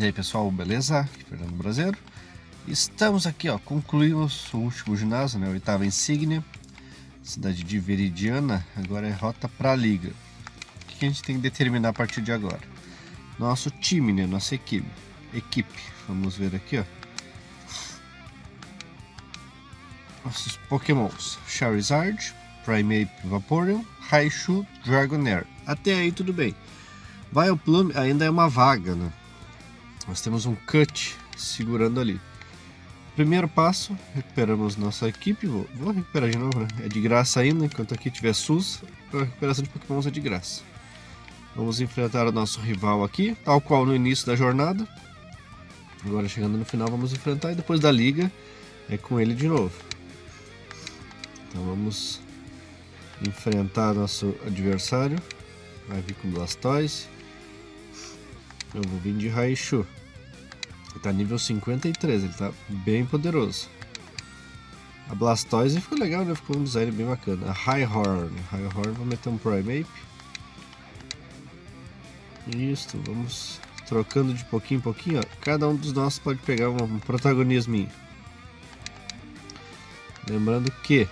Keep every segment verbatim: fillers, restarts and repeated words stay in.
E aí pessoal, beleza? Aqui é Fernando Brazeiro. Estamos aqui, ó, concluímos o último ginásio, né? Oitava insígnia, cidade de Veridiana, agora é rota para a Liga. O que a gente tem que determinar a partir de agora? Nosso time, né? Nossa equipe. Equipe. Vamos ver aqui, ó. Nossos Pokémons: Charizard, Primeape, Vaporeon, Raichu, Dragonair. Até aí tudo bem. Vai ao Plume, ainda é uma vaga, né? Nós temos um cut segurando ali. Primeiro passo, recuperamos nossa equipe. Vou, vou recuperar de novo, né? É de graça ainda, enquanto aqui tiver S U S, a recuperação de Pokémons é de graça. Vamos enfrentar o nosso rival aqui, tal qual no início da jornada. Agora chegando no final vamos enfrentar e depois da liga é com ele de novo. Então vamos enfrentar nosso adversário. Vai vir com Blastoise. Eu vou vir de Raichu. Ele tá nível cinquenta e três, ele tá bem poderoso. A Blastoise ficou legal, né? Ficou um design bem bacana. A Rhyhorn, Rhyhorn, vou meter um Primeape. Isso, vamos trocando de pouquinho em pouquinho, ó. Cada um dos nossos pode pegar um, um protagonisminho. Lembrando que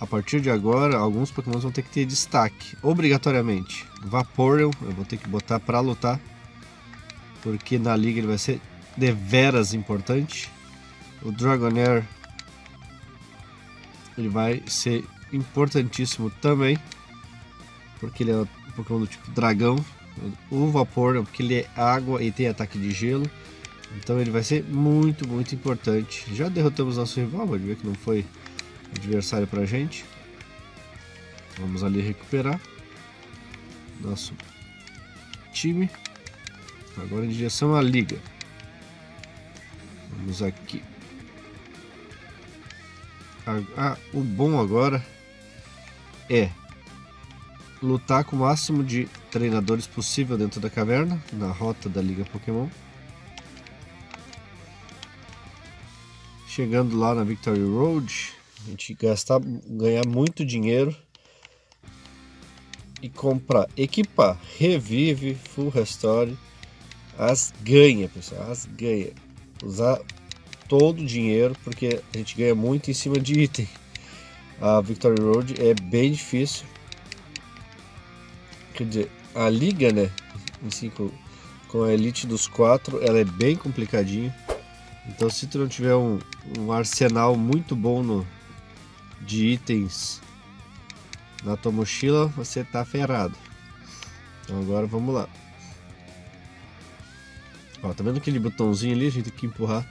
a partir de agora, alguns Pokémon vão ter que ter destaque, obrigatoriamente. Vaporeon, eu vou ter que botar para lutar, porque na liga ele vai ser deveras importante. O Dragonair, ele vai ser importantíssimo também, porque ele é um Pokémon do tipo dragão. O Vaporeon, porque ele é água e tem ataque de gelo, então ele vai ser muito, muito importante. Já derrotamos nosso rival, pode ver que não foi adversário pra gente. Vamos ali recuperar nosso time. Agora em direção à liga. Vamos aqui. Ah, o bom agora é lutar com o máximo de treinadores possível dentro da caverna, na rota da Liga Pokémon. Chegando lá na Victory Road, a gente gastar, ganhar muito dinheiro e comprar, equipar, revive, full restore, as ganha, pessoal, as ganha. Usar todo o dinheiro porque a gente ganha muito em cima de item. A Victory Road é bem difícil, quer dizer, a liga, né, em cinco, com a elite dos quatro, ela é bem complicadinha. Então se tu não tiver um, um arsenal muito bom no de itens na tua mochila, você tá ferrado. Então agora vamos lá. Ó, tá vendo aquele botãozinho ali? A gente tem que empurrar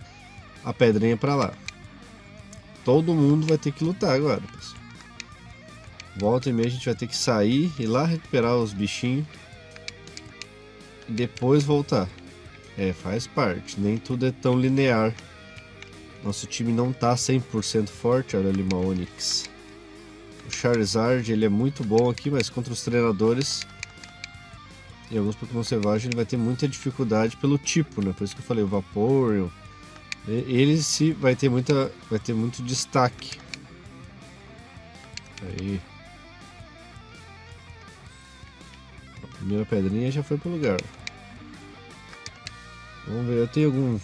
a pedrinha pra lá. Todo mundo vai ter que lutar agora, pessoal. Volta e meia a gente vai ter que sair e lá recuperar os bichinhos e depois voltar. É, faz parte, nem tudo é tão linear. Nosso time não tá cem por cento forte, olha ali uma Onix. O Charizard, ele é muito bom aqui, mas contra os treinadores e alguns Pokémon selvagens ele vai ter muita dificuldade pelo tipo, né? Por isso que eu falei, o Vaporeon, ele se vai ter muita, vai ter muito destaque. Aí. A primeira pedrinha já foi pro lugar. Vamos ver, eu tenho algum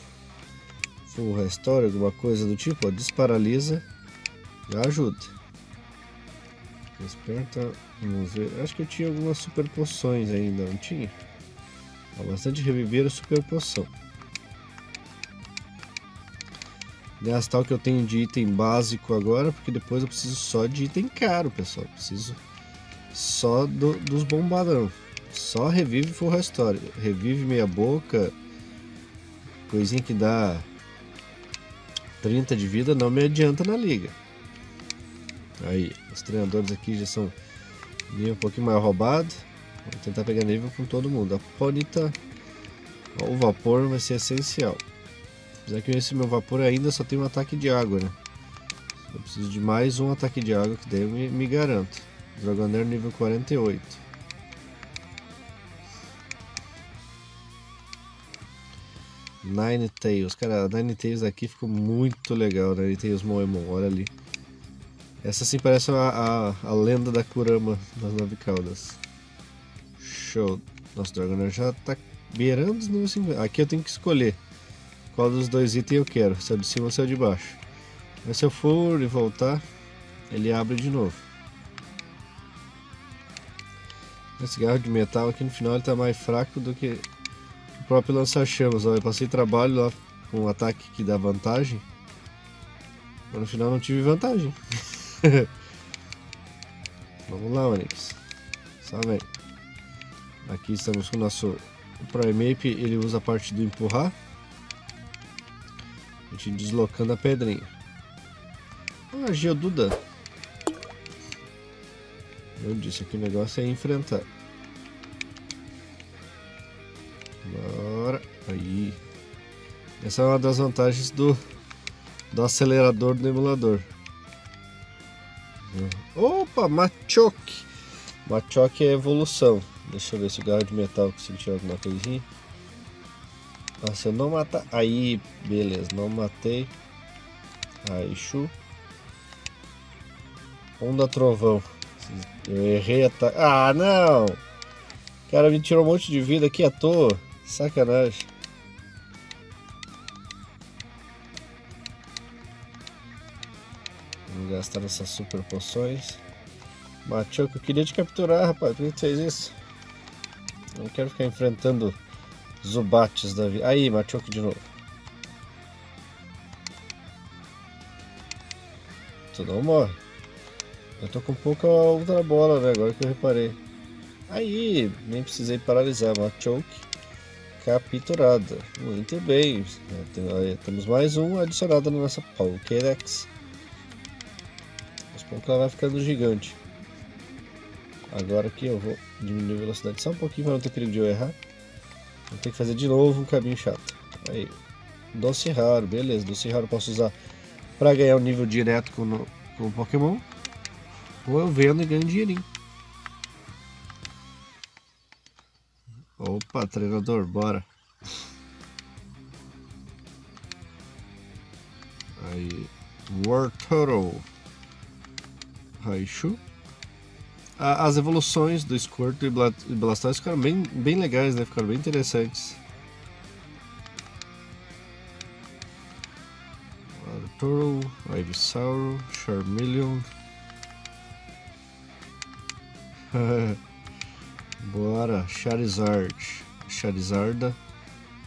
full restore, alguma coisa do tipo, ó, desparalisa, já ajuda. Desperta, vamos ver, acho que eu tinha algumas super poções ainda, não tinha? Ó, bastante reviver a super poção. Gastar o que eu tenho de item básico agora, porque depois eu preciso só de item caro, pessoal, eu preciso só do, dos bombadão. Só revive full restore, revive meia boca, coisinha que dá trinta de vida não me adianta na liga. Aí, os treinadores aqui já são nível um pouquinho mais roubado. Vou tentar pegar nível com todo mundo. A Ponyta, o Vapor vai ser essencial. Apesar que esse meu Vapor ainda só tem um ataque de água, né? Eu preciso de mais um ataque de água que daí eu me, me garanto. Dragonair nível quarenta e oito. Ninetales, cara, a Ninetales aqui ficou muito legal, né? Ninetales Moemon, olha ali. Essa sim parece a, a, a lenda da Kurama das nove caudas. Show. Nossa, o Dragonair já tá beirando os níveis cinquenta. Aqui eu tenho que escolher qual dos dois itens eu quero, se é o de cima ou se é o de baixo. Mas se eu for e voltar, ele abre de novo. Esse garro de metal aqui no final ele tá mais fraco do que o próprio lança-chamas. Eu passei trabalho lá com um ataque que dá vantagem, mas no final não tive vantagem. Vamos lá, Onix. Salve aí. Aqui estamos com o nosso Primeape, ele usa a parte do empurrar. A gente deslocando a pedrinha. Ah, Geodude. Eu disse que o negócio é enfrentar. Bora. Aí. Essa é uma das vantagens do, do acelerador do emulador. Opa, Machoke. Machoke é evolução. Deixa eu ver se o garro de metal consigo tirar alguma coisinha. Ah, se eu não matar... Aí, beleza, não matei. Raichu. Onda Trovão. Eu errei ataque. Ah, não! O cara me tirou um monte de vida aqui à toa. Sacanagem. Vamos gastar essas super poções. Machoke, eu queria te capturar, rapaz. Por que tu fez isso? Não quero ficar enfrentando Zubates da vida. Aí, Machoke de novo. Tu não morre. Eu tô com pouca outra bola, né? Agora que eu reparei. Aí, nem precisei paralisar. Machoke capturada. Muito bem. Aí, temos mais um adicionado na nossa Pokédex. Aos poucos ela vai ficando gigante. Agora aqui eu vou diminuir a velocidade só um pouquinho para não ter perigo de eu errar. Vou ter que fazer de novo um caminho chato. Aí, doce raro, beleza. Doce raro eu posso usar para ganhar um nível direto com, no, com o Pokémon. Ou eu vendo e ganho dinheirinho. Opa, treinador, bora. Aí, Wartortle. Raichu. As evoluções do Squirtle e Blastoise ficaram bem, bem legais, né? Ficaram bem interessantes. Wartortle, Ivysaur, Charmeleon. Bora, Charizard. Charizarda.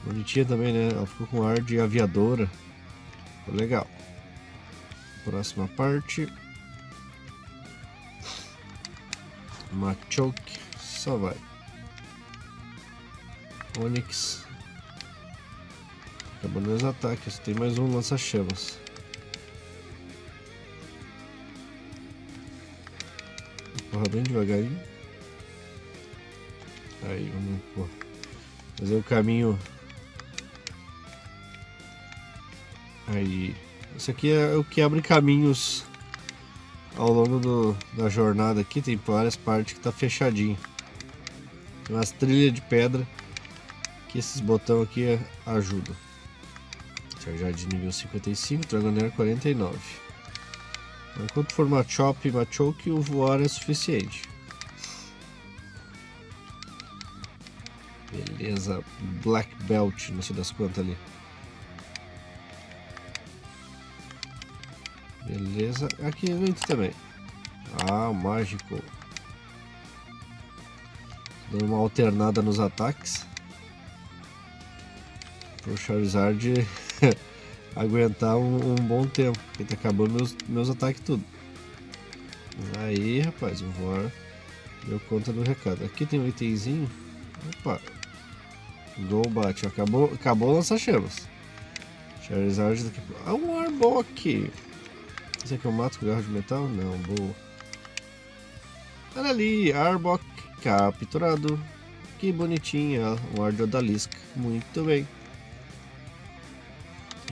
Bonitinha também, né? Ela ficou com ar de aviadora. Ficou legal. Próxima parte. Machoke, só vai. Onix. Acabando os ataques, tem mais um lança-chamas. Empurra bem devagarinho. Aí, vamos empurrar. Fazer o caminho. Aí. Isso aqui é o que abre caminhos ao longo do, da jornada. Aqui tem várias partes que tá fechadinho, tem umas trilhas de pedra que esses botão aqui ajudam. Charizard de nível cinquenta e cinco, Dragonair quarenta e nove. Enquanto for Machoke e Machoke, o voar é suficiente. Beleza, Black Belt, não sei das quantas ali. Beleza, aqui dentro também. Ah, mágico. Dando uma alternada nos ataques. Pro Charizard aguentar um, um bom tempo. Porque tá acabando meus, meus ataques tudo. Aí, rapaz, eu vou deu conta do recado. Aqui tem um itemzinho. Opa. Gol bate. Acabou, acabou o lança-chamas. Charizard daqui. Ah, um Arbok. Isso aqui eu mato com garro de metal? Não, boa. Olha ali, Arbok capturado. Que bonitinha, um ar de odalisca. Muito bem.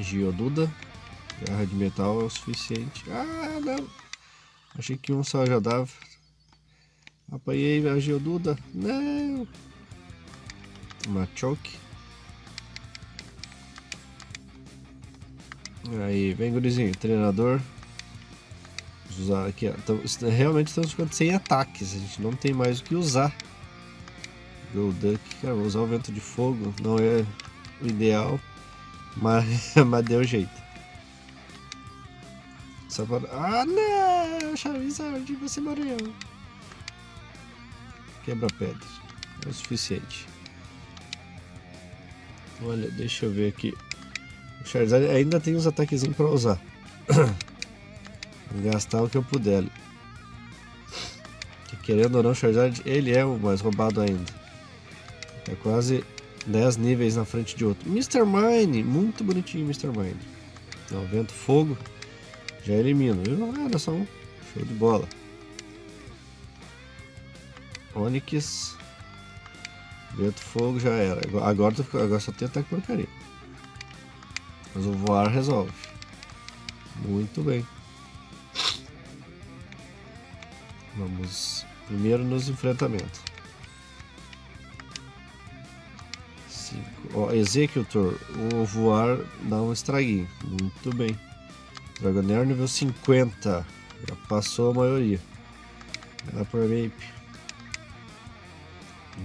Geodude. Garra de metal é o suficiente. Ah, não. Achei que um só já dava. Apanhei a Geodude. Não. Machoke. Aí, vem gurizinho, treinador. Usar aqui, ó. Então, realmente estamos ficando sem ataques, a gente não tem mais o que usar. Golduck, cara, vou usar o vento de fogo, não é o ideal, mas, mas deu jeito. Só para... Ah, não! Charizard, você morreu! Quebra pedra. É o suficiente. Olha, deixa eu ver aqui. O Charizard ainda tem uns ataquezinhos para usar. Vou gastar o que eu puder. Que, querendo ou não, o Charizard ele é o mais roubado ainda. É quase dez níveis na frente de outro. mister Mine! Muito bonitinho, mister Mine. Então, vento, fogo. Já elimino, viu? Ah, era só um. Show de bola. Onix. Vento, fogo, já era. Agora, agora só tem ataque porcaria. Mas o voar resolve. Muito bem. Vamos primeiro nos enfrentamentos. Ó, Executor. O voar dá um estraguinho. Muito bem. Dragonair nível cinquenta, já passou a maioria. Vai lá para Primeape.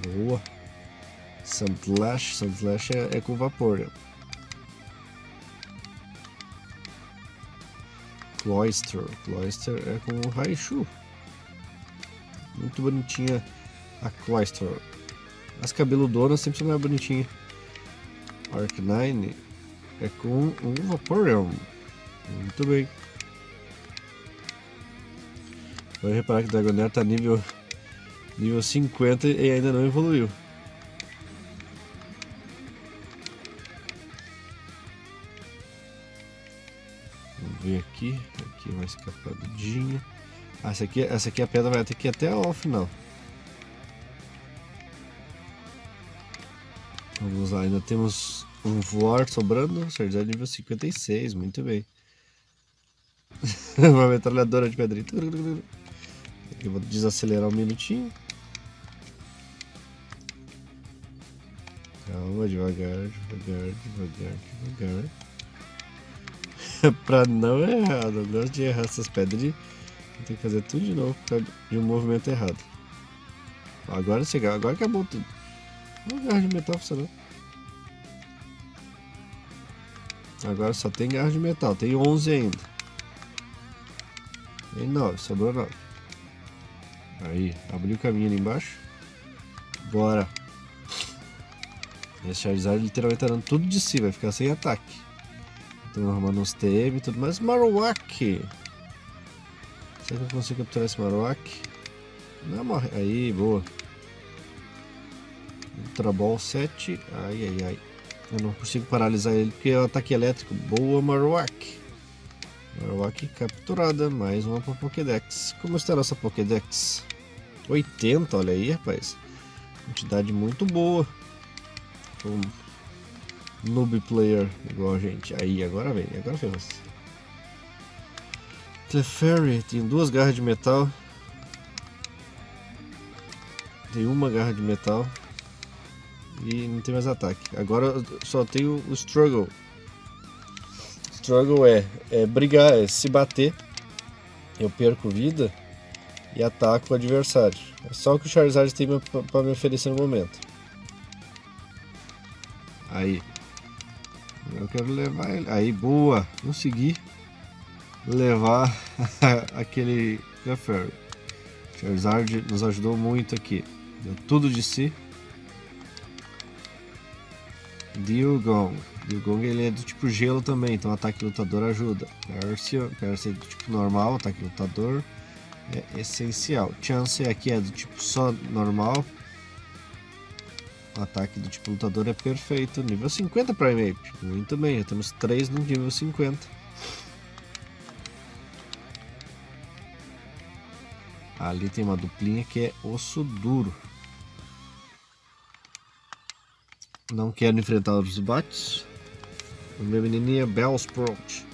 Boa. Sandlash, Sandlash é, é com Vaporeon. Cloyster, Cloyster é com Raichu. Muito bonitinha a Cloyster. As cabeludonas sempre são mais bonitinhas. Arcanine é com um Vaporeon. Muito bem. Vou reparar que o Dragonair está nível, nível cinquenta e ainda não evoluiu. Vamos ver aqui. Aqui uma escapadinha. Ah, essa aqui, essa aqui a pedra vai ter que ir até ao final. Vamos lá, ainda temos um voar sobrando. Charizard nível cinquenta e seis, muito bem. Uma metralhadora de pedrinha. Eu vou desacelerar um minutinho. Calma, devagar, devagar, devagar, devagar. Pra não errar, não gosto de errar essas pedrinhas. Tem que fazer tudo de novo por causa de um movimento errado. Agora chega, agora acabou tudo. Não é garra de metal funcionando. Agora só tem garra de metal, tem onze ainda. Tem nove, sobrou nove. Aí, abriu o caminho ali embaixo. Bora. Esse Charizard literalmente tá dando tudo de si, vai ficar sem ataque. Estamos arrumando uns T M e tudo mais. Marowak. Será que eu consigo capturar esse Marowak? Não morre. Aí, boa. Ultraball sete. Ai, ai, ai. Eu não consigo paralisar ele porque é um ataque elétrico. Boa, Marowak. Marowak capturada, mais uma para Pokédex. Como está a nossa Pokédex? oitenta, olha aí, rapaz. Quantidade muito boa. Um noob player igual a gente. Aí, agora vem, agora vem. Clefairy tem duas garras de metal. Tem uma garra de metal. E não tem mais ataque. Agora só tem o Struggle. Struggle é, é brigar, é se bater. Eu perco vida e ataco o adversário. É só o que o Charizard tem para me oferecer no momento. Aí. Eu quero levar ele. Aí, boa. Consegui levar aquele Clefairy. Charizard nos ajudou muito aqui. Deu tudo de si. Dewgong. Dewgong ele é do tipo gelo também, então ataque lutador ajuda. Perseon, Perseon é do tipo normal, ataque lutador é essencial. Chance aqui é do tipo só normal. O ataque do tipo lutador é perfeito. Nível cinquenta Primeape. Muito bem, já temos três no nível cinquenta. Ali tem uma duplinha que é osso duro. Não quero enfrentar os bates. O meu menininho é Bellsprout.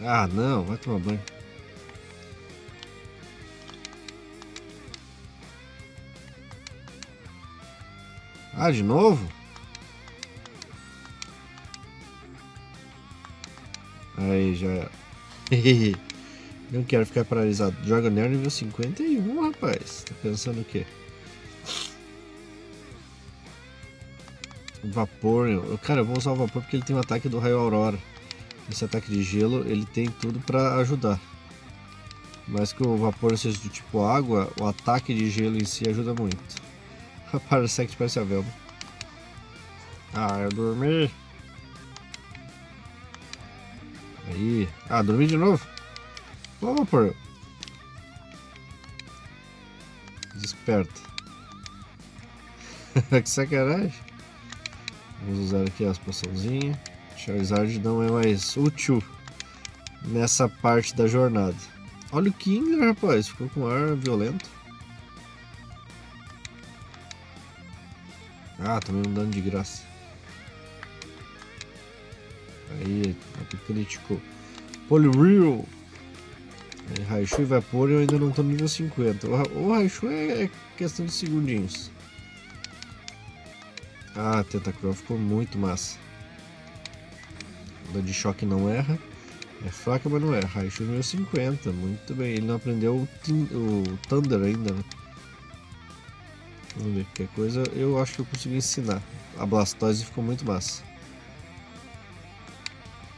Ah, não, vai tomar banho. Ah, de novo? Aí já era. Não quero ficar paralisado. Dragonair nível cinquenta e um, rapaz. Tá pensando o quê? Vapor, eu, cara, eu vou usar o Vapor porque ele tem o ataque do Raio Aurora. Esse ataque de gelo, ele tem tudo pra ajudar. Mas que o Vapor seja do tipo água, o ataque de gelo em si ajuda muito. A Parasect parece a Velma. Ah, eu dormi. Aí. Ah, dormi de novo? Vamos, Vapor. Desperta. Que sacanagem. Vamos usar aqui as poçãozinhas. Charizard não é mais útil nessa parte da jornada. Olha o King, rapaz. Ficou com ar violento. Ah, tomei um dano de graça. Aí, aqui crítico. Poliwhirl. Aí, Raichu e Vaporeon eu ainda não estou no nível cinquenta. O Raichu é, é questão de segundinhos. Ah, Tentacruel ficou muito massa. Onda de choque não erra. É fraca, mas não erra. Raichu nível cinquenta, muito bem. Ele não aprendeu o, o Thunder ainda, né? Vamos ver, qualquer coisa eu acho que eu consegui ensinar. A Blastoise ficou muito massa.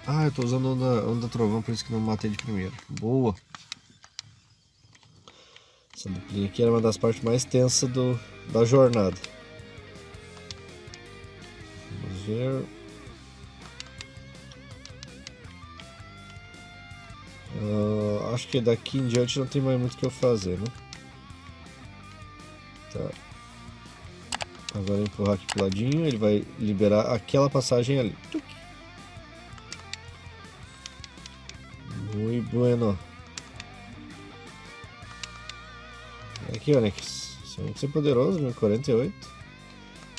Ah, eu tô usando onda, onda trovão, por isso que não matei de primeiro. Boa! Essa duplinha aqui era uma das partes mais tensas do, da jornada. Vamos ver. Uh, acho que daqui em diante não tem mais muito o que eu fazer, né? Tá. Agora eu empurrar aqui pro ladinho, ele vai liberar aquela passagem ali. Muito bueno. Aqui, Onix. Esse Onix é poderoso, meu, quarenta e oito.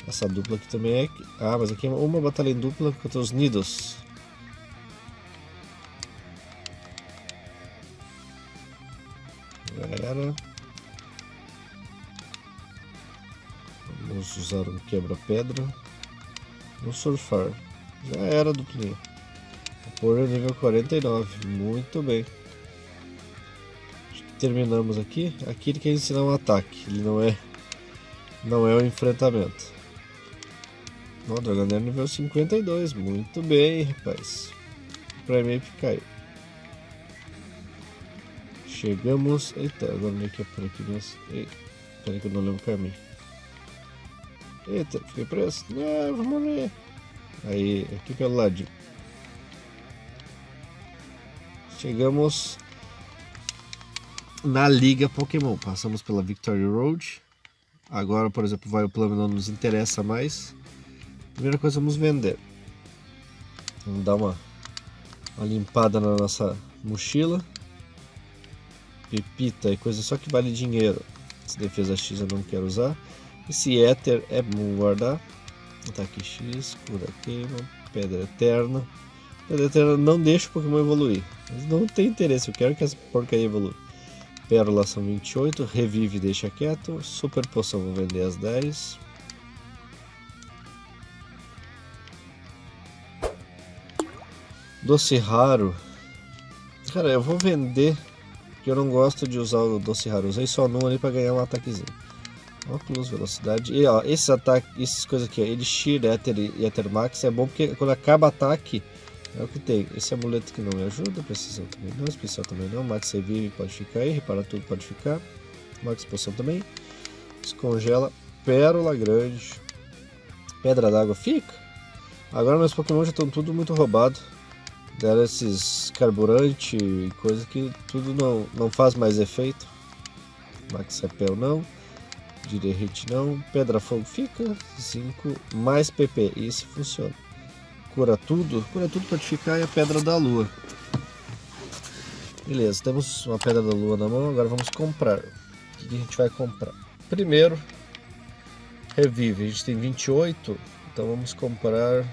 Essa dupla aqui também é... Ah, mas aqui é uma batalha em dupla contra os Nidos. Galera. Vamos usar um quebra-pedra. Vamos surfar. Já era a duplinha. Por nível quarenta e nove. Muito bem. Terminamos aqui. Aqui ele quer ensinar um ataque. Ele não é... Não é um enfrentamento. O Dragonair nível cinquenta e dois, muito bem, rapaz. O Primeape caiu. Chegamos. Eita, agora meio que é por aqui mesmo. Peraí que eu não lembro o caminho. Eita, fiquei preso. Não, eu vou morrer. Aí, aqui pelo ladinho. Chegamos na Liga Pokémon. Passamos pela Victory Road. Agora, por exemplo, vai o plano não nos interessa mais. Primeira coisa, vamos vender. Vamos dar uma, uma limpada na nossa mochila. Pepita e coisa só que vale dinheiro. Essa defesa X eu não quero usar. Esse éter é bom guardar. Ataque X, cura queima, pedra eterna. Pedra eterna não deixa o Pokémon evoluir. Mas não tem interesse, eu quero que essa porcaria evolua. Pérola são vinte e oito, revive e deixa quieto. Super poção, vou vender as dez. Doce raro, cara, eu vou vender, porque eu não gosto de usar o doce raro. Usei só num ali pra ganhar um ataquezinho. Óculos, velocidade. E ó, esses ataques, essas coisas aqui, ó, Elixir, Éter e Éter Max é bom porque quando acaba ataque é o que tem. Esse amuleto que não me ajuda, precisão também não, especial também não. Max revive, pode ficar aí, repara tudo, pode ficar. Max poção também. Descongela, pérola grande, pedra d'água fica. Agora meus Pokémon já estão tudo muito roubado. Deram esses carburante e coisa que tudo não, não faz mais efeito. Max Repel não. Direhit não. Pedra Fogo fica. cinco mais P P. Isso funciona. Cura tudo. Cura tudo pode ficar. E a Pedra da Lua. Beleza. Temos uma Pedra da Lua na mão. Agora vamos comprar. O que a gente vai comprar? Primeiro, revive. A gente tem vinte e oito. Então vamos comprar...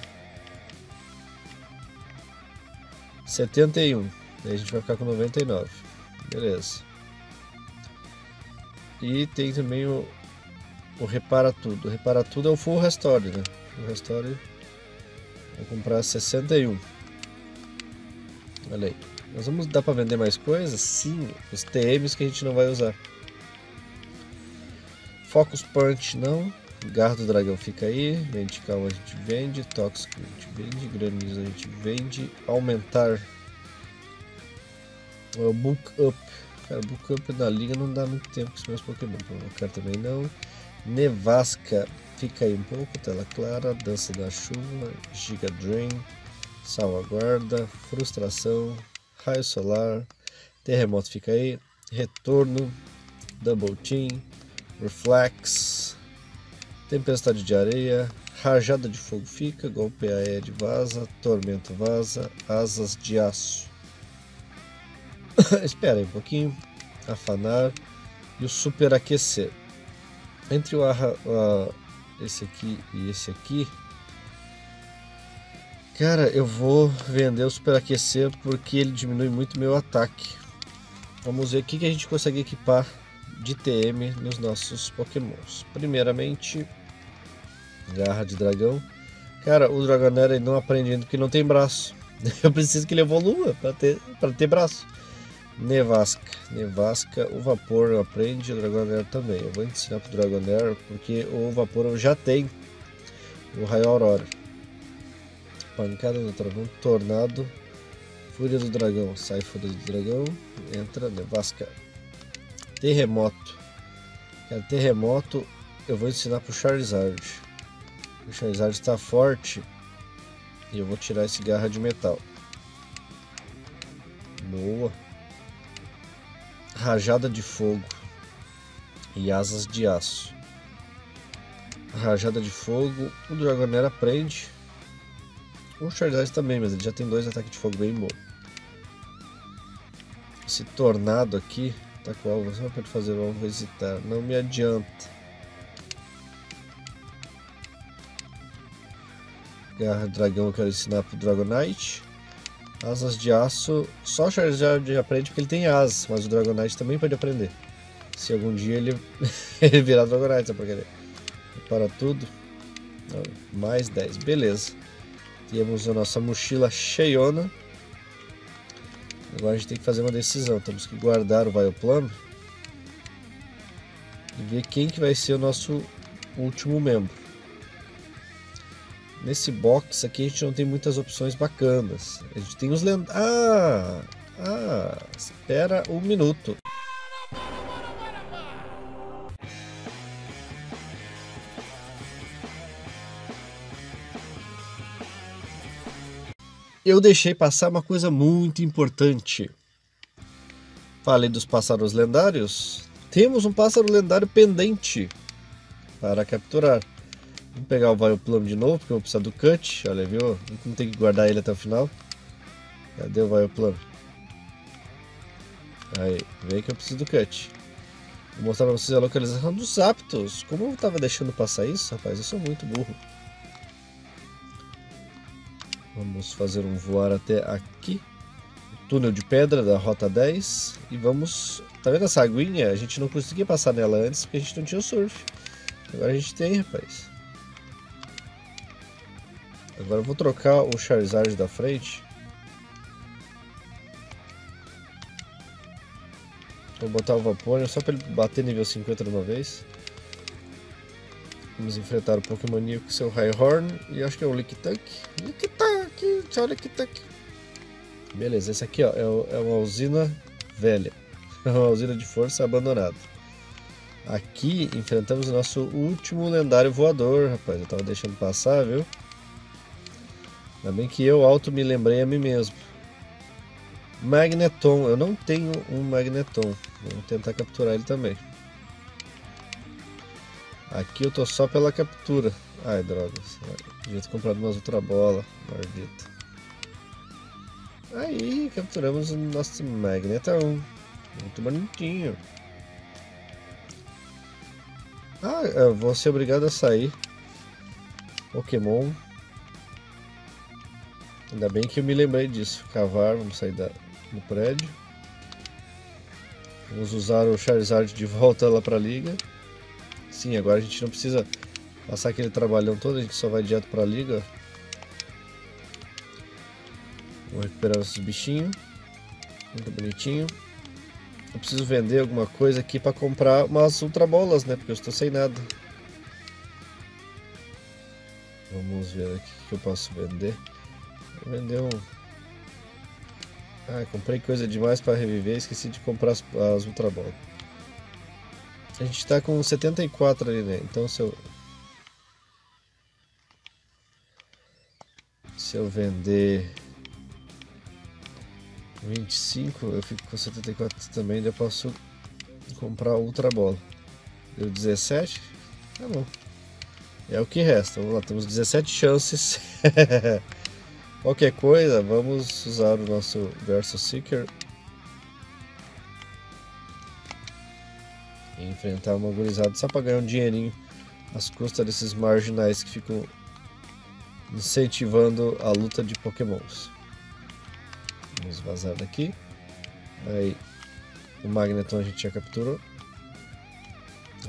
setenta e um, daí a gente vai ficar com noventa e nove, beleza. E tem também o, o repara tudo. O repara tudo é o full restore, né? Full restore, vou comprar sessenta e um. Olha aí, nós vamos dar para vender mais coisas? Sim, os T Ms que a gente não vai usar. Focus Punch não, Garra do Dragão fica aí, Ventical a gente vende, Tóxico a gente vende, Granizo a gente vende, Aumentar, uh, Book Up, cara, Book Up da Liga não dá muito tempo com os meus Pokémon, Provocar também não, Nevasca fica aí um pouco, Tela Clara, Dança da Chuva, Giga Drain, Salvaguarda, Frustração, Raio Solar, Terremoto fica aí, Retorno, Double Team, Reflex, Tempestade de Areia, Rajada de Fogo fica, Golpe Aéreo vaza, Tormento vaza, Asas de Aço. Espera aí um pouquinho, Afanar e o Superaquecer. Entre o arra, uh, esse aqui e esse aqui, cara, eu vou vender o Superaquecer porque ele diminui muito meu ataque. Vamos ver o que que a gente consegue equipar de T M nos nossos Pokémons. Primeiramente, Garra de Dragão. Cara, o Dragonair não aprende ainda porque não tem braço. Eu preciso que ele evolua para ter, para ter braço. Nevasca. Nevasca, o Vapor aprende, o Dragonair também. Eu vou ensinar para o Dragonair porque o Vapor já tem o Raio Aurora. Pancada do Travão, Tornado, Fúria do Dragão. Sai Fúria do Dragão, entra Nevasca. Terremoto. Cara, terremoto eu vou ensinar pro Charizard. O Charizard está forte. E eu vou tirar esse Garra de Metal. Boa. Rajada de Fogo. E Asas de Aço. Rajada de Fogo. O Dragonair aprende. O Charizard também, mas ele já tem dois ataques de fogo bem bom. Esse tornado aqui. Tá com algo, você não pode fazer, vamos visitar. Não me adianta. Garra Dragão eu quero ensinar pro Dragonite. Asas de Aço. Só o Charizard aprende porque ele tem asas, mas o Dragonite também pode aprender. Se algum dia ele, ele virar Dragonite, só pra querer. Para tudo. Mais dez, beleza. Temos a nossa mochila cheiona. Agora a gente tem que fazer uma decisão, temos que guardar o Vaporeon e ver quem que vai ser o nosso último membro. Nesse box aqui a gente não tem muitas opções bacanas, a gente tem os lendários... Ah, ah, espera um minuto. Eu deixei passar uma coisa muito importante. Falei dos pássaros lendários. Temos um pássaro lendário pendente para capturar. Vamos pegar o Vaporeon de novo, porque eu vou precisar do cut. Olha, viu? Não tem que guardar ele até o final. Cadê o Vaporeon? Aí, vem que eu preciso do cut. Vou mostrar para vocês a localização dos Zapdos. Como eu estava deixando passar isso, rapaz? Eu sou muito burro. Vamos fazer um voar até aqui, túnel de pedra da rota dez, e vamos, tá vendo essa aguinha? A gente não conseguia passar nela antes porque a gente não tinha o surf, agora a gente tem, rapaz. Agora eu vou trocar o Charizard da frente, vou botar o Vaporeon só para ele bater nível cinquenta de uma vez. Vamos enfrentar o Pokémoninho com seu Rhyhorn e acho que é o Lickitung. Lickitung, tchau Lickitung. Beleza, esse aqui ó, é uma usina velha, é uma usina de força abandonada. Aqui enfrentamos o nosso último lendário voador, rapaz, eu tava deixando passar, viu? Ainda bem que eu auto me lembrei a mim mesmo. Magneton, eu não tenho um Magneton, vamos tentar capturar ele também. Aqui eu tô só pela captura. Ai, drogas. Devia ter comprado umas outra bola. Maldito. Aí, capturamos o nosso Magneton. Muito bonitinho. Ah, eu vou ser obrigado a sair. Pokémon. Ainda bem que eu me lembrei disso. Cavar, vamos sair da, do prédio. Vamos usar o Charizard de volta lá pra liga. Sim, agora a gente não precisa passar aquele trabalhão todo, a gente só vai direto para a liga. Vou recuperar esses bichinhos. Muito bonitinho. Eu preciso vender alguma coisa aqui para comprar umas ultra bolas, né? Porque eu estou sem nada. Vamos ver aqui o que eu posso vender. Vou vender um... Ah, comprei coisa demais para reviver, esqueci de comprar as, as Ultra Ball. A gente tá com setenta e quatro ali, né? Então se eu... Se eu vender vinte e cinco, eu fico com setenta e quatro também, ainda posso comprar Ultra Bola. Deu dezessete? Tá bom. É o que resta. Vamos lá, temos dezessete chances. Qualquer coisa, vamos usar o nosso Versus Seeker. E enfrentar uma gurizada só para ganhar um dinheirinho às custas desses marginais que ficam incentivando a luta de Pokémons. Vamos vazar daqui. Aí o Magneton a gente já capturou.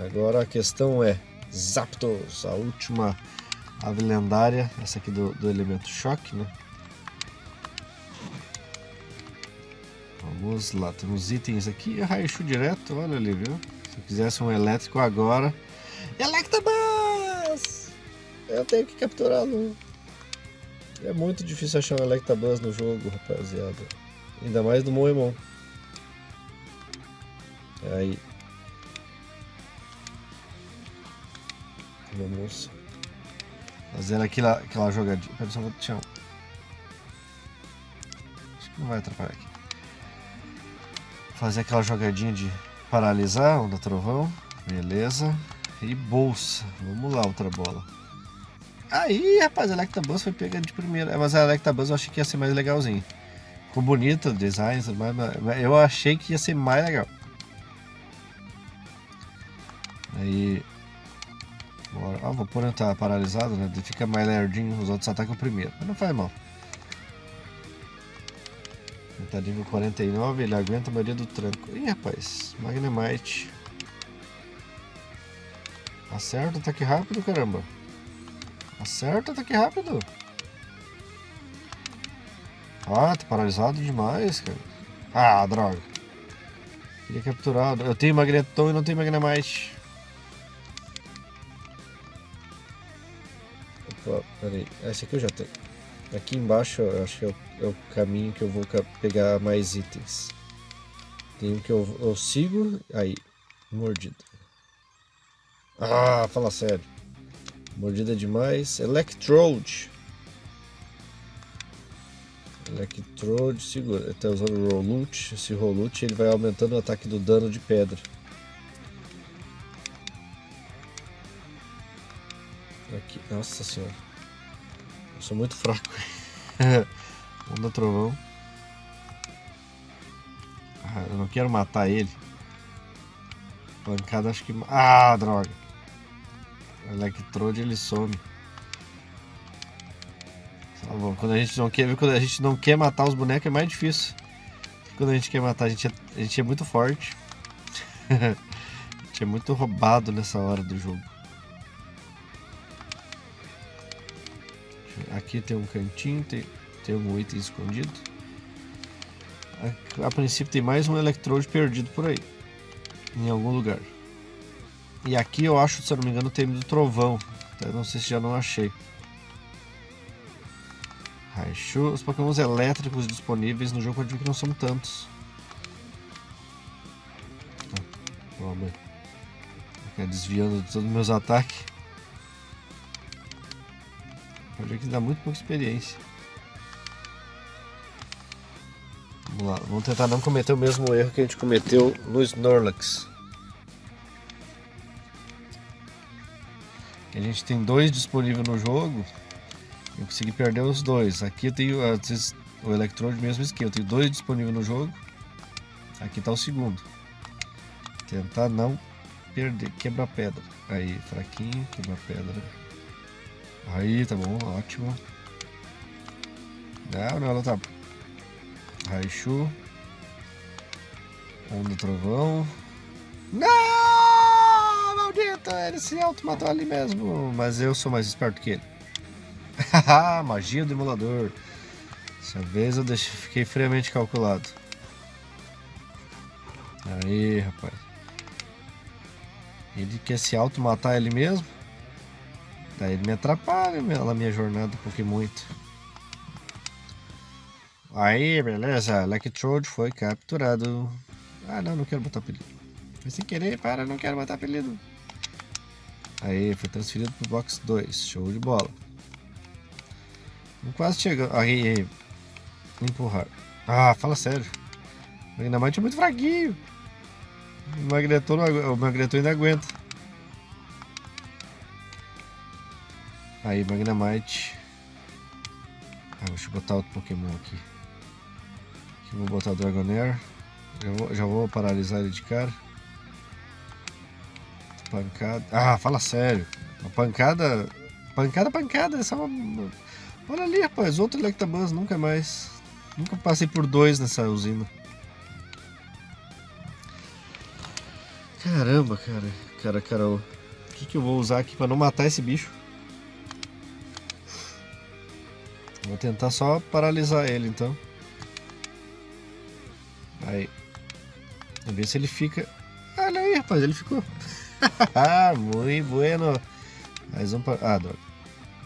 Agora a questão é Zapdos, a última ave lendária, essa aqui do, do elemento choque, né? Vamos lá, temos itens aqui. É Raichu direto, olha ali, viu? Se eu quisesse um elétrico agora. Electabuzz! Eu tenho que capturá-lo. É muito difícil achar um Electabuzz no jogo, rapaziada. Ainda mais do Moemon. Aí. Vamos fazer aquela, aquela jogadinha. Pera, só vou tirar um. Acho que não vai atrapalhar aqui. Fazer aquela jogadinha de paralisar, onda trovão. Beleza. E bolsa. Vamos lá, outra bola. Aí, rapaz, a Electabuzz foi pega de primeira. Mas a Electabuzz eu achei que ia ser mais legalzinho. Ficou bonita o design, mas eu achei que ia ser mais legal. Aí. Bora. Ah, o Vaporeon tá paralisado, né? Ele fica mais lerdinho, os outros atacam primeiro. Mas não faz mal. Ele tá nível quarenta e nove, ele aguenta a maioria do tranco. Ih, rapaz, Magnemite. Acerta, ataque rápido, caramba. Acerta, ataque rápido. Ah, tá paralisado demais, cara. Ah, droga. Queria capturar. Eu tenho Magneton e não tenho Magnemite. Opa, peraí. Esse aqui eu já tenho. Aqui embaixo eu acho que é o, é o caminho que eu vou pegar mais itens. Tem um que eu, eu sigo. Aí, mordida. Ah, fala sério. Mordida demais. Electrode. Electrode, segura. Ele tá usando o Rolute. Esse Rolute ele vai aumentando o ataque do dano de pedra. Aqui. Nossa senhora. Eu sou muito fraco. Onda trovão. Ah, eu não quero matar ele. Pancada acho que... Ah, droga. Electrode ele some. Tá bom. Quando a gente não quer, quando a gente não quer matar os bonecos é mais difícil. Quando a gente quer matar, a gente é, a gente é muito forte. A gente é muito roubado nessa hora do jogo. Aqui tem um cantinho, tem, tem um item escondido. A, a princípio tem mais um Electrode perdido por aí, em algum lugar. E aqui eu acho, se eu não me engano, o tema do trovão. Eu não sei se já não achei. Raichu. Os Pokémons elétricos disponíveis no jogo pode ver que não são tantos. Toma. Fica desviando de todos os meus ataques. Pode ver que dá muito pouca experiência. Vamos lá. Vamos tentar não cometer o mesmo erro que a gente cometeu no Snorlax. A gente tem dois disponíveis no jogo. Eu consegui perder os dois. Aqui eu tenho vezes, o Electrode mesmo esquema. Eu tenho dois disponíveis no jogo. Aqui está o segundo. Tentar não perder. Quebra pedra. Aí, fraquinho. Quebra pedra. Aí, tá bom. Ótimo. Não, não, ela tá... Raichu. Onda trovão. Não! Ele se automatou ali mesmo, mas eu sou mais esperto que ele. Haha, magia do emulador. Dessa vez eu deixei, fiquei friamente calculado. Aí, rapaz. Ele quer se automatar ele mesmo? tá? Ele me atrapalha na minha jornada um pouquinho muito. Aí, beleza. Electrode foi capturado. Ah, não, não quero botar apelido. Foi sem querer, para, não quero botar apelido. Aí, foi transferido pro box dois. Show de bola. Quase chegando. Aí, aí. Empurrar. Ah, fala sério. O Magnemite é muito fraguinho. O Magneton, não agu... o Magneton ainda aguenta. Aí, Magnemite. Ah, deixa eu botar outro Pokémon aqui. Aqui eu vou botar o Dragonair. Já vou, já vou paralisar ele de cara. Pancada. Ah, fala sério. Uma pancada. Pancada, pancada. É só uma... Olha ali, rapaz. Outro Electabuzz. Nunca mais. Nunca passei por dois nessa usina. Caramba, cara. Cara, cara. O que, que eu vou usar aqui pra não matar esse bicho? Vou tentar só paralisar ele, então. Aí. Vamos ver se ele fica... Olha aí, rapaz. Ele ficou... Muito bueno. Mais um pra... Ah, droga.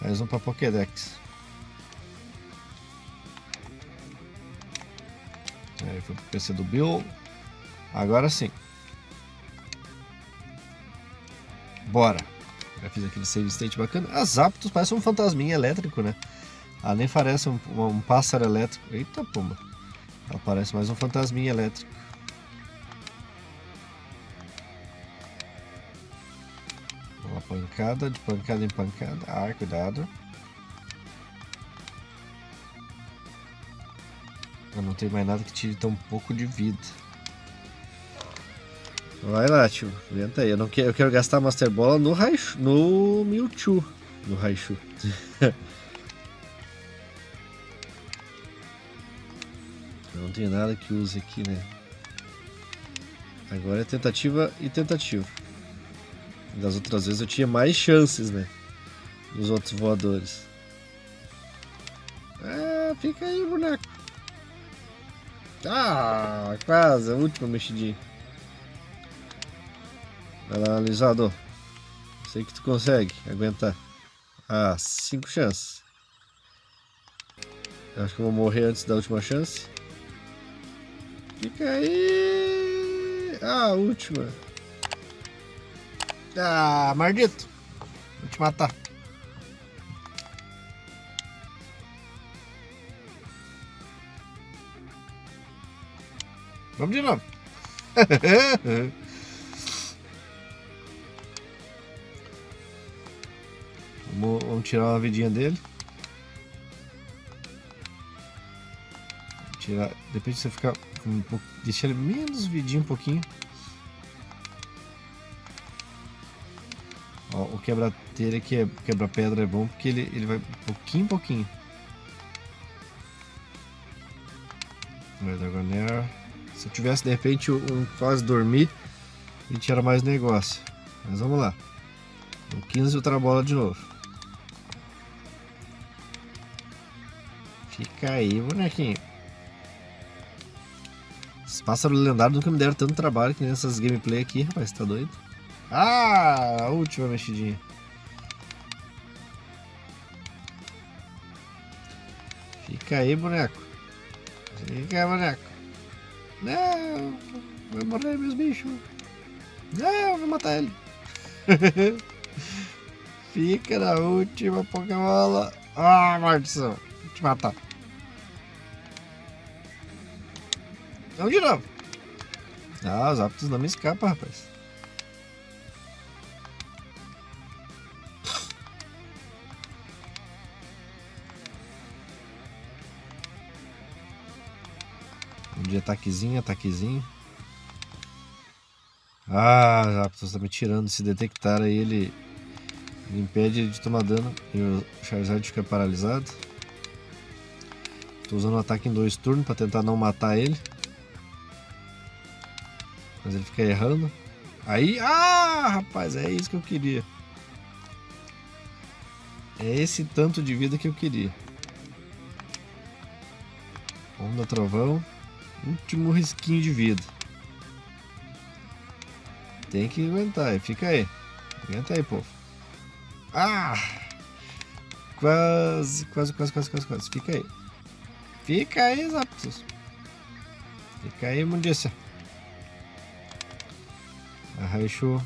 Mais um pra Pokédex. Aí foi pro P C do Bill. Agora sim. Bora. Já fiz aquele save state bacana. As Zapdos parece um fantasminha elétrico, né? Ah, nem parece um, um pássaro elétrico. Eita, pomba. Ela parece mais um fantasminha elétrico. Uma pancada, de pancada em pancada. Ah, cuidado. Eu não tenho mais nada que tire tão pouco de vida. Vai lá, tio. Venta aí. Eu, não quero, eu quero gastar a Master Bola no Raichu, no Mewtwo. No Raichu. Eu não tenho nada que use aqui, né? Agora é tentativa e tentativa. Das outras vezes eu tinha mais chances, né? Dos outros voadores. Ah, fica aí, boneco. Ah, quase, a última mexidinha. Vai lá, analisador. Sei que tu consegue aguentar. Ah, cinco chances. Eu acho que eu vou morrer antes da última chance. Fica aí. Ah, última. Ah, maldito. Vou te matar. Vamos de novo. vamos, vamos tirar uma vidinha dele. Tirar, depende de você ficar um pouco, deixar ele menos vidinho um pouquinho. Ó, o quebra-telha que é quebra-pedra é bom porque ele ele vai pouquinho em pouquinho. Vai Dragonair. Se eu tivesse de repente um quase dormir, a gente era mais negócio. Mas vamos lá. No quinze ultrabola de novo. Fica aí, bonequinho. Esses pássaros lendários nunca me deram tanto trabalho que nessas gameplay aqui, rapaz, tá doido? Ah, a última mexidinha. Fica aí, boneco. Fica aí, boneco. Não, vai morrer meus bichos. Não, vou matar ele. Fica na última Pokébola. Ah, maldição. Vou te matar. Vamos de novo. Ah, os Zapdos não me escapam, rapaz. De ataquezinho, ataquezinho. Ah, Zapdos tá me tirando. Se detectar aí, ele, ele impede de tomar dano. E o Charizard fica paralisado. Tô usando o ataque em dois turnos para tentar não matar ele. Mas ele fica errando. Aí, ah, rapaz, é isso que eu queria. É esse tanto de vida que eu queria. Onda Trovão. Último risquinho de vida. Tem que aguentar, fica aí. Aguenta aí, povo. Ah! Quase, quase, quase, quase, quase, quase. Fica aí. Fica aí, Zapdos. Fica aí, imundícia. A Raichu.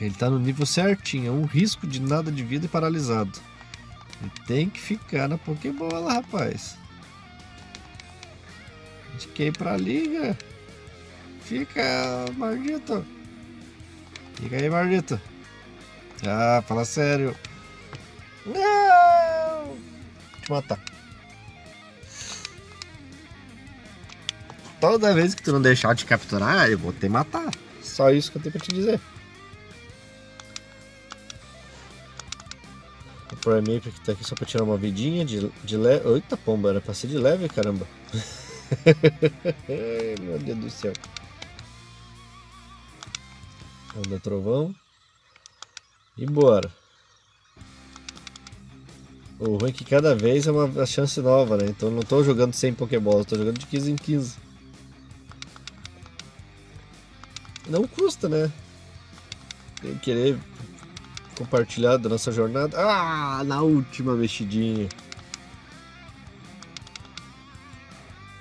Ele tá no nível certinho. Um risco de nada de vida e paralisado. Ele tem que ficar na Pokébola, rapaz. Indiquei pra liga. Fica, maldito. Fica aí, maldito. Ah, fala sério. Não! Vou te matar. Toda vez que tu não deixar de capturar, eu vou te matar. Só isso que eu tenho pra te dizer. O Primeape que tá aqui só pra tirar uma vidinha de, de leve. Eita pomba, era pra ser de leve, caramba. Meu Deus do céu. Onda trovão. E bora. O ruim é que cada vez é uma chance nova, né? Então eu não tô jogando sem Pokébola, eu tô jogando de quinze em quinze. Não custa, né? Eu querer compartilhar da nossa jornada. Ah, na última mexidinha.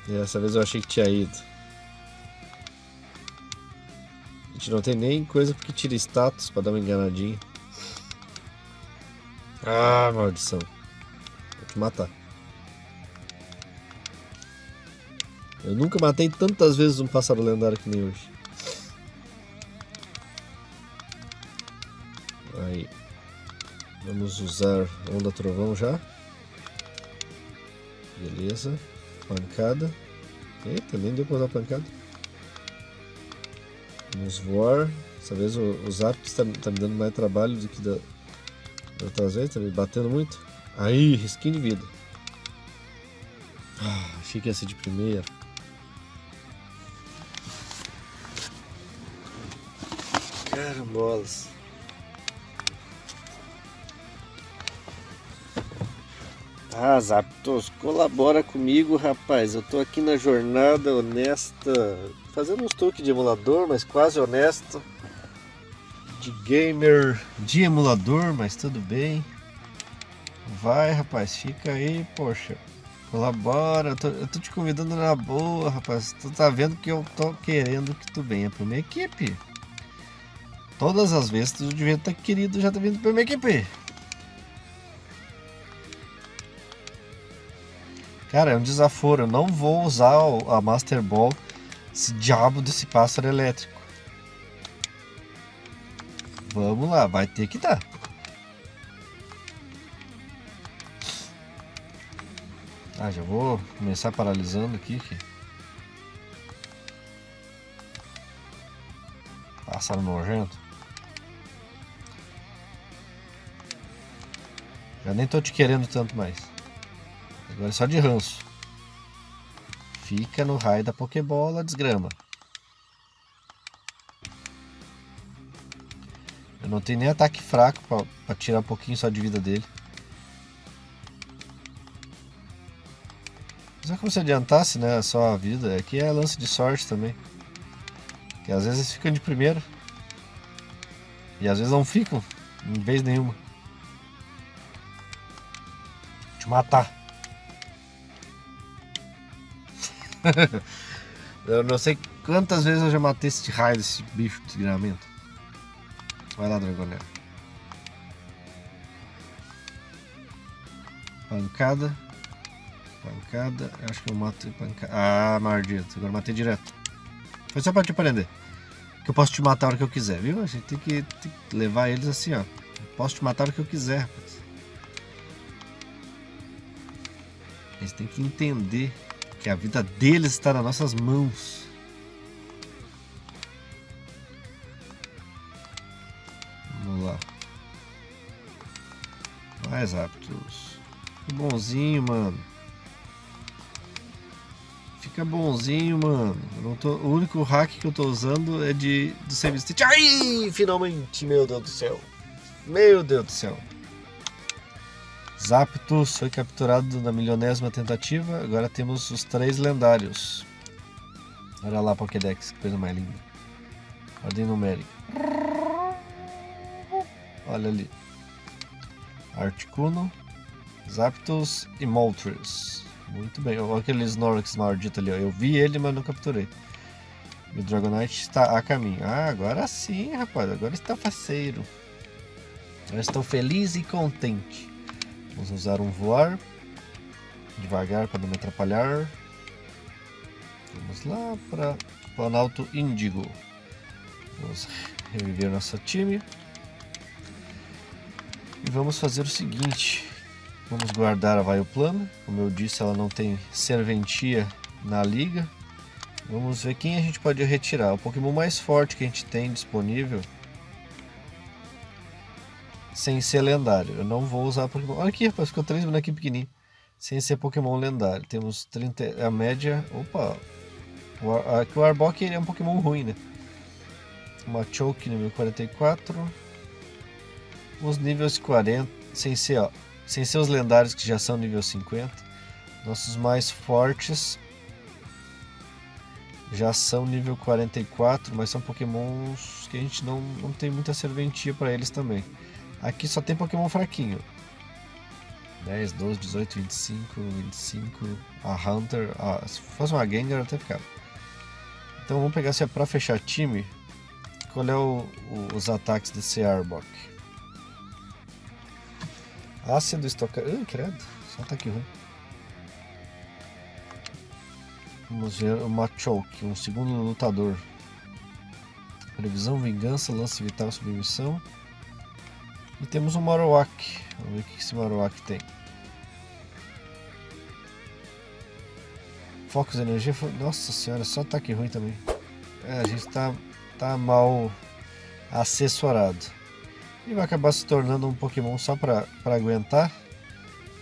E dessa vez eu achei que tinha ido. A gente não tem nem coisa porque tira status pra dar uma enganadinha. Ah, maldição. Vou te matar. Eu nunca matei tantas vezes um pássaro lendário que nem hoje. Aí. Vamos usar onda trovão já. Beleza. Pancada. Eita, nem deu pra usar pancada. Vamos voar. Dessa vez o, o Zapdos tá, tá me dando mais trabalho do que da... outras vezes, tá me batendo muito. Aí, risquinho de vida. Ah, achei que ia ser de primeira. Carambolas. Ah, Zapdos, colabora comigo, rapaz. Eu tô aqui na jornada honesta. Fazendo uns truques de emulador, mas quase honesto. De gamer, de emulador, mas tudo bem. Vai, rapaz, fica aí, poxa. Colabora, eu tô, eu tô te convidando na boa, rapaz. Tu tá vendo que eu tô querendo que tu venha pra minha equipe. Todas as vezes tu devia estar querido, já tá vindo pra minha equipe. Cara, é um desaforo, eu não vou usar a Master Ball, esse diabo desse pássaro elétrico. Vamos lá, vai ter que dar. Ah, já vou começar paralisando aqui. Pássaro nojento. Já nem tô te querendo tanto mais. Agora é só de ranço. Fica no raio da Pokébola, desgrama. Não tem nem ataque fraco pra, pra tirar um pouquinho só de vida dele. Mas é como se adiantasse, né? Só a vida. Aqui é lance de sorte também. Porque às vezes eles ficam de primeiro. E às vezes não ficam. Em vez nenhuma. Vou te matar. Eu não sei quantas vezes eu já matei esse raio desse bicho de desgramento. Vai lá, Dragonair. Pancada. Pancada. Eu acho que eu mato pancada. Ah, maldito. Agora matei direto. Foi só pra te prender. Que eu posso te matar a hora que eu quiser, viu? A gente tem que, tem que levar eles assim, ó. Eu posso te matar a hora que eu quiser, rapaz. Eles têm que entender que a vida deles está nas nossas mãos. Mais rápidos. Fica bonzinho, mano. Fica bonzinho, mano. Eu não tô... O único hack que eu tô usando é de, de service stitch. Ai, finalmente, meu Deus do céu. Meu Deus do céu. Zapdos foi capturado na milionésima tentativa. Agora temos os três lendários. Olha lá, Pokédex, que coisa mais linda. Ordem numérica. Olha ali. Articuno, Zapdos e Moltres. Muito bem, olha aquele Snorlax maldito ali, ó. Eu vi ele, mas não capturei. E o Dragonite está a caminho. Ah, agora sim, rapaz, agora está faceiro. Eu estou feliz e contente. Vamos usar um voar. Devagar para não me atrapalhar. Vamos lá para Planalto Índigo. Vamos reviver nosso time. E vamos fazer o seguinte. Vamos guardar a Vaporeon. Como eu disse, ela não tem serventia na liga. Vamos ver quem a gente pode retirar. O Pokémon mais forte que a gente tem disponível. Sem ser lendário. Eu não vou usar Pokémon. Olha aqui, rapaz, ficou três bonequinhos pequenininhos. Sem ser Pokémon lendário. Temos trinta. A média. Opa! O, Ar... o Arbok ele é um Pokémon ruim, né? Machoke nível quarenta e quatro. Os níveis quarenta. Sem ser, ó, sem ser os lendários que já são nível cinquenta. Nossos mais fortes. Já são nível quarenta e quatro, mas são pokémons que a gente não, não tem muita serventia para eles também. Aqui só tem pokémon fraquinho. dez, doze, dezoito, vinte e cinco, vinte e cinco, a Hunter, a, se fosse uma Gengar até ficava. Então vamos pegar se é para fechar time, qual é o, o, os ataques desse Arbok. Ácido, estocar... Uh, credo, só tá aqui ruim. Vamos ver o Machoke, um segundo lutador. Previsão, vingança, lance vital, submissão. E temos um Marowak. Vamos ver o que esse Marowak tem. Focos de energia. Nossa senhora, só ataque ruim também. É, a gente tá, tá mal assessorado. E vai acabar se tornando um Pokémon só pra, pra aguentar.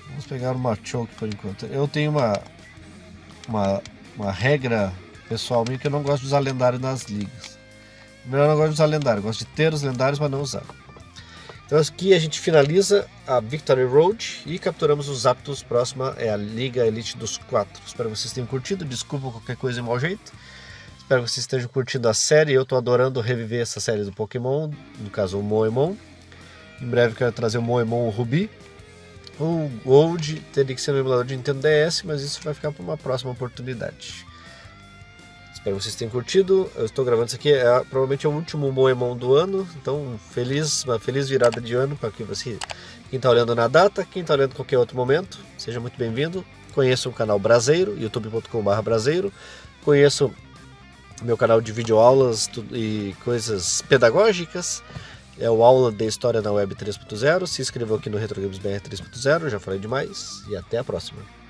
Vamos pegar o Machoke por enquanto. Eu tenho uma... uma Uma regra pessoal minha que eu não gosto de usar lendário nas ligas. Melhor, eu não gosto de usar lendário, eu gosto de ter os lendários, mas não usar. Então aqui a gente finaliza a Victory Road e capturamos os Zapdos. Próxima é a Liga Elite dos quatro. Espero que vocês tenham curtido, desculpa qualquer coisa de mau jeito. Espero que vocês estejam curtindo a série, eu estou adorando reviver essa série do Pokémon, no caso o Moemon. Em breve quero trazer o Moemon Ruby. O Gold teria que ser no emulador de Nintendo D S, mas isso vai ficar para uma próxima oportunidade. Espero que vocês tenham curtido. Eu estou gravando isso aqui, é, provavelmente é o último Moemon do ano. Então, feliz, uma feliz virada de ano para que você, quem está olhando na data, quem está olhando em qualquer outro momento, seja muito bem-vindo. Conheça o canal Brazeiro, youtube ponto com ponto br Brazeiro. Conheço meu canal de videoaulas e coisas pedagógicas. É o Aula de História na Web três ponto zero. Se inscreva aqui no Retro Games B R três ponto zero. Já falei demais e até a próxima.